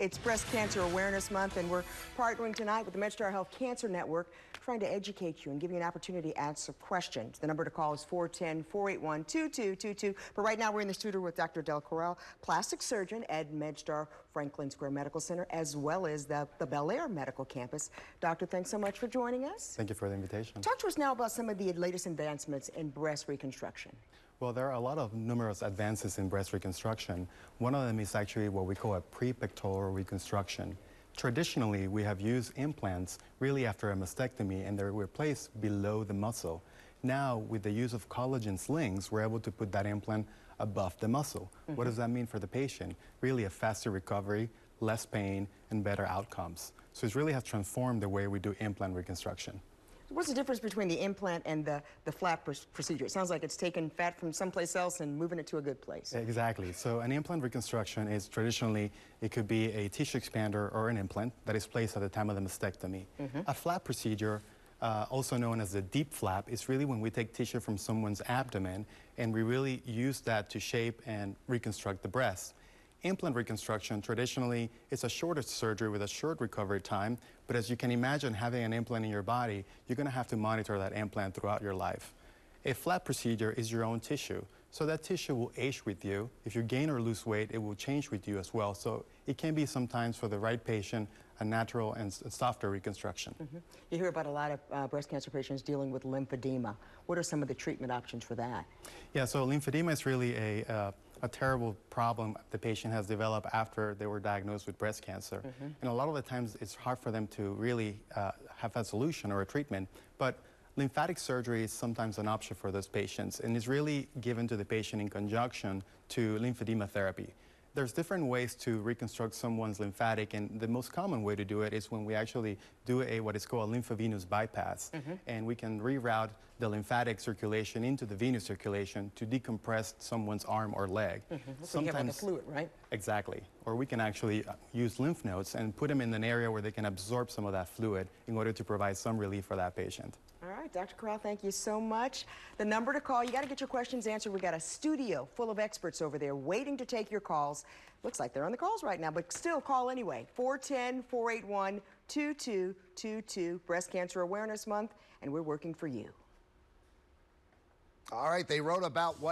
It's Breast Cancer Awareness Month, and we're partnering tonight with the MedStar Health Cancer Network, trying to educate you and give you an opportunity to ask some questions. The number to call is 410-481-2222. But right now, we're in the studio with Dr. Del Corral, plastic surgeon at MedStar Franklin Square Medical Center, as well as the Bel Air Medical Campus. Doctor, thanks so much for joining us. Thank you for the invitation. Talk to us now about some of the latest advancements in breast reconstruction. Well, there are a lot of numerous advances in breast reconstruction. One of them is actually what we call a prepectoral reconstruction. Traditionally, we have used implants really after a mastectomy, and they're placed below the muscle. Now, with the use of collagen slings, we're able to put that implant above the muscle. Mm-hmm. What does that mean for the patient? Really a faster recovery, less pain, and better outcomes. So it really has transformed the way we do implant reconstruction. What's the difference between the implant and the flap procedure? It sounds like it's taking fat from someplace else and moving it to a good place. Exactly. So an implant reconstruction is traditionally, it could be a tissue expander or an implant that is placed at the time of the mastectomy. Mm-hmm. A flap procedure, also known as the deep flap, is really when we take tissue from someone's abdomen and we really use that to shape and reconstruct the breast. Implant reconstruction, traditionally, it's a shorter surgery with a short recovery time, but as you can imagine, having an implant in your body, you're going to have to monitor that implant throughout your life. A flap procedure is your own tissue, so that tissue will age with you. If you gain or lose weight, it will change with you as well, so it can be sometimes, for the right patient, a natural and softer reconstruction. Mm-hmm. You hear about a lot of breast cancer patients dealing with lymphedema. What are some of the treatment options for that? Yeah, so lymphedema is really a terrible problem the patient has developed after they were diagnosed with breast cancer. Mm-hmm. And a lot of the times it's hard for them to really have a solution or a treatment. But lymphatic surgery is sometimes an option for those patients, and is really given to the patient in conjunction to lymphedema therapy. There's different ways to reconstruct someone's lymphatic, and the most common way to do it is when we actually do what is called a lymphovenous bypass. Mm-hmm. And we can reroute the lymphatic circulation into the venous circulation to decompress someone's arm or leg. Mm-hmm. So you have like a fluid, right? Exactly. Or we can actually use lymph nodes and put them in an area where they can absorb some of that fluid in order to provide some relief for that patient. All right, Dr. Corral, thank you so much. The number to call, you got to get your questions answered. We've got a studio full of experts over there waiting to take your calls. Looks like they're on the calls right now, but still call anyway. 410-481-2222, Breast Cancer Awareness Month, and we're working for you. All right, they wrote about what